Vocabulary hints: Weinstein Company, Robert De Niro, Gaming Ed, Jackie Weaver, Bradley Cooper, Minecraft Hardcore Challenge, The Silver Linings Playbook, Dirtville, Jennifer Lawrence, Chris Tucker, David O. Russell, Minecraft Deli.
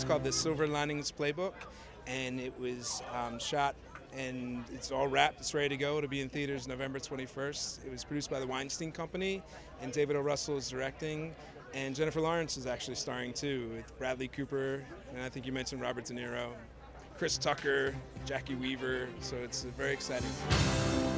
It's called The Silver Linings Playbook, and it was shot and it's all wrapped. It's ready to go. It'll be in theaters November 21st. It was produced by the Weinstein Company, and David O. Russell is directing, and Jennifer Lawrence is actually starring too, with Bradley Cooper, and I think you mentioned Robert De Niro, Chris Tucker, Jackie Weaver, so it's very exciting.